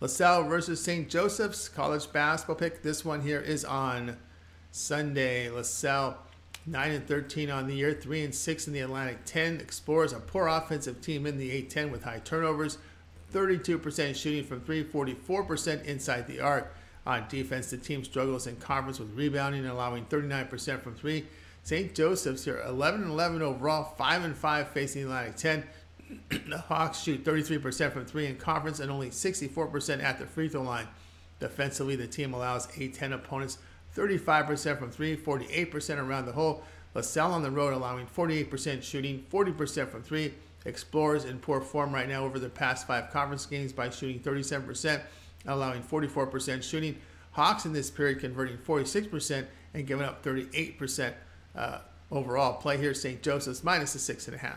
LaSalle versus Saint Joseph's, college basketball pick. This one here is on Sunday. LaSalle 9-13 on the year, 3-6 in the Atlantic 10. Explorers, a poor offensive team in the A-10 with high turnovers, 32% shooting from 3, 44% inside the arc. On defense, the team struggles in conference with rebounding, allowing 39% from 3. St. Joseph's here, 11-11 overall, 5-5 facing the Atlantic 10. The Hawks shoot 33% from 3 in conference and only 64% at the free throw line. Defensively, the team allows A-10 opponents 35% from 3, 48% around the hole. LaSalle on the road allowing 48% shooting, 40% from 3. Explorers in poor form right now over the past 5 conference games by shooting 37%, allowing 44% shooting. Hawks in this period converting 46% and giving up 38% overall. Play here, St. Joseph's minus the 6.5.